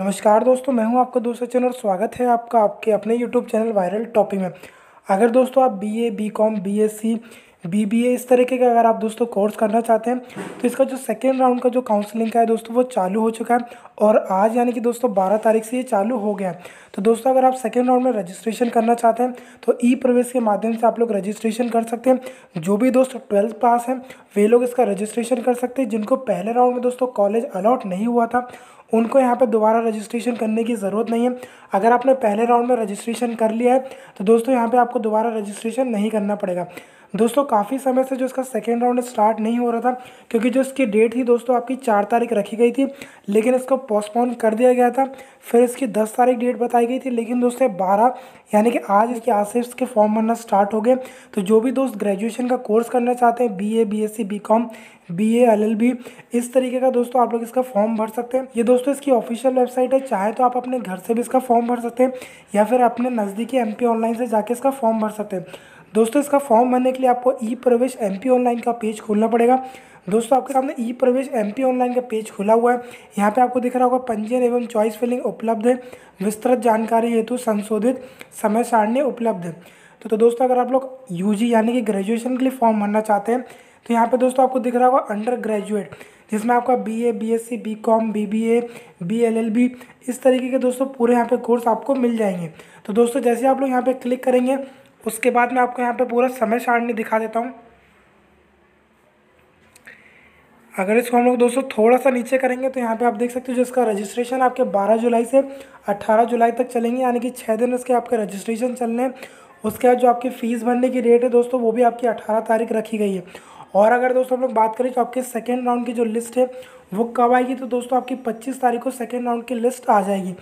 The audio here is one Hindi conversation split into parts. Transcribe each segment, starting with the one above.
नमस्कार दोस्तों, मैं हूं आपका दोस्त सचिन और स्वागत है आपका आपके अपने यूट्यूब चैनल वायरल टॉपिक में। अगर दोस्तों आप बीए, बीकॉम, बीएससी, बीबीए इस तरीके का अगर आप दोस्तों कोर्स करना चाहते हैं तो इसका जो सेकेंड राउंड का जो काउंसलिंग का है दोस्तों वो चालू हो चुका है और आज यानी कि दोस्तों 12 तारीख से ये चालू हो गया है। तो दोस्तों अगर आप सेकेंड राउंड में रजिस्ट्रेशन करना चाहते हैं तो ई प्रवेश के माध्यम से आप लोग रजिस्ट्रेशन कर सकते हैं। जो भी दोस्तों 12th पास हैं वे लोग इसका रजिस्ट्रेशन कर सकते हैं। जिनको पहले राउंड में दोस्तों कॉलेज अलाट नहीं हुआ था उनको यहाँ पे दोबारा रजिस्ट्रेशन करने की ज़रूरत नहीं है। अगर आपने पहले राउंड में रजिस्ट्रेशन कर लिया है तो दोस्तों यहाँ पे आपको दोबारा रजिस्ट्रेशन नहीं करना पड़ेगा। दोस्तों काफ़ी समय से जो इसका सेकेंड राउंड स्टार्ट नहीं हो रहा था क्योंकि जो इसकी डेट थी दोस्तों आपकी 4 तारीख रखी गई थी लेकिन इसको पोस्टपोन कर दिया गया था। फिर इसकी 10 तारीख डेट बताई गई थी लेकिन दोस्तों 12 यानी कि आज इसके आसिफ्स के फॉर्म भरना स्टार्ट हो गए। तो जो भी दोस्त ग्रेजुएशन का कोर्स करना चाहते हैं BA, BSc, BCom, BA, LLB इस तरीके का दोस्तों आप लोग इसका फॉर्म भर सकते हैं। ये दोस्तों इसकी ऑफिशियल वेबसाइट है, चाहे तो आप अपने घर से भी इसका फॉर्म भर सकते हैं या फिर अपने नज़दीकी एमपी ऑनलाइन से जाके इसका फॉर्म भर सकते हैं। दोस्तों इसका फॉर्म भरने के लिए आपको ई प्रवेश एमपी ऑनलाइन का पेज खोलना पड़ेगा। दोस्तों आपके सामने ई प्रवेश एमपी ऑनलाइन का पेज खुला हुआ है। यहाँ पे आपको दिख रहा होगा पंजीयन एवं चॉइस फिलिंग उपलब्ध है, विस्तृत जानकारी हेतु संशोधित समय सारणी उपलब्ध है। तो दोस्तों अगर आप लोग यूजी यानी कि ग्रेजुएशन के लिए फॉर्म भरना चाहते हैं तो यहाँ पे दोस्तों आपको दिख रहा होगा अंडर ग्रेजुएट, जिसमें आपका BA, BSc, BCom, BBA, BLLB इस तरीके के दोस्तों पूरे यहाँ पे कोर्स आपको मिल जाएंगे। तो दोस्तों जैसे आप लोग यहाँ पे क्लिक करेंगे उसके बाद मैं आपको यहाँ पे पूरा समय सारणी दिखा देता हूँ। अगर इसको हम लोग दोस्तों थोड़ा सा नीचे करेंगे तो यहाँ पे आप देख सकते हो जो इसका रजिस्ट्रेशन आपके 12 जुलाई से 18 जुलाई तक चलेंगे, यानी कि 6 दिन इसके आपके रजिस्ट्रेशन चलने हैं। उसके बाद जो आपकी फ़ीस भरने की डेट है दोस्तों वो भी आपकी 18 तारीख रखी गई है। और अगर दोस्तों हम लोग बात करें तो आपके सेकेंड राउंड की जो लिस्ट है वो कब आएगी तो दोस्तों आपकी 25 तारीख को सेकेंड राउंड की लिस्ट आ जाएगी।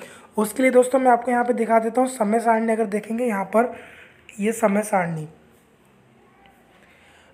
उसके लिए दोस्तों मैं आपको यहाँ पे दिखा देता हूँ समय सारणी। अगर देखेंगे यहाँ पर ये समय सारणी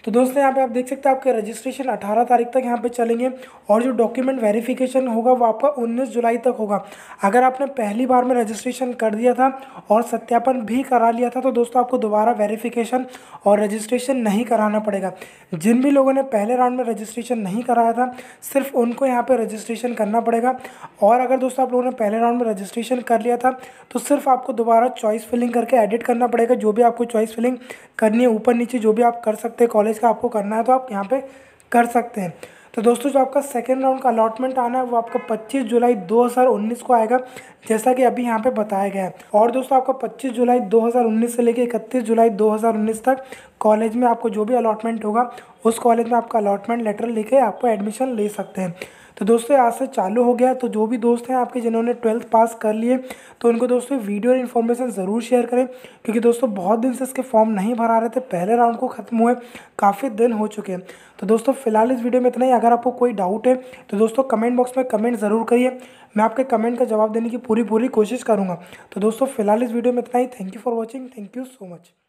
तो दोस्तों यहाँ पे आप देख सकते हैं आपके रजिस्ट्रेशन 18 तारीख तक यहाँ पे चलेंगे और जो डॉक्यूमेंट वेरिफिकेशन होगा वो आपका 19 जुलाई तक होगा। अगर आपने पहली बार में रजिस्ट्रेशन कर दिया था और सत्यापन भी करा लिया था तो दोस्तों आपको दोबारा वेरिफिकेशन और रजिस्ट्रेशन नहीं कराना पड़ेगा। जिन भी लोगों ने पहले राउंड में रजिस्ट्रेशन नहीं कराया था सिर्फ उनको यहाँ पर रजिस्ट्रेशन करना पड़ेगा। और अगर दोस्तों आप लोगों ने पहले राउंड में रजिस्ट्रेशन कर लिया था तो सिर्फ आपको दोबारा चॉइस फिलिंग करके एडिट करना पड़ेगा। जो भी आपको चॉइस फिलिंग करनी है ऊपर नीचे जो भी आप कर सकते हैं कॉलेज इसका आपको करना है तो आप यहाँ पे कर सकते हैं। तो दोस्तों जो आपका सेकेंड राउंड का अलॉटमेंट आना है वो आपका 25 जुलाई 2019 को आएगा, जैसा कि अभी यहाँ पे बताया गया है। और दोस्तों आपका 25 जुलाई 2019 से लेकर 31 जुलाई 2019 तक कॉलेज में आपको जो भी अलॉटमेंट होगा उस कॉलेज में आपका अलॉटमेंट लेटर लेके आपको एडमिशन ले सकते हैं। तो दोस्तों आज से चालू हो गया। तो जो भी दोस्त हैं आपके जिन्होंने 12th पास कर लिए तो उनको दोस्तों वीडियो और इन्फॉर्मेशन ज़रूर शेयर करें क्योंकि दोस्तों बहुत दिन से इसके फॉर्म नहीं भरा रहे थे, पहले राउंड को ख़त्म हुए काफ़ी दिन हो चुके हैं। तो दोस्तों फिलहाल इस वीडियो में इतना ही। अगर आपको कोई डाउट है तो दोस्तों कमेंट बॉक्स में कमेंट ज़रूर करिए, मैं आपके कमेंट का जवाब देने की पूरी कोशिश करूँगा। तो दोस्तों फिलहाल इस वीडियो में इतना ही। Thank you for watching, thank you so much.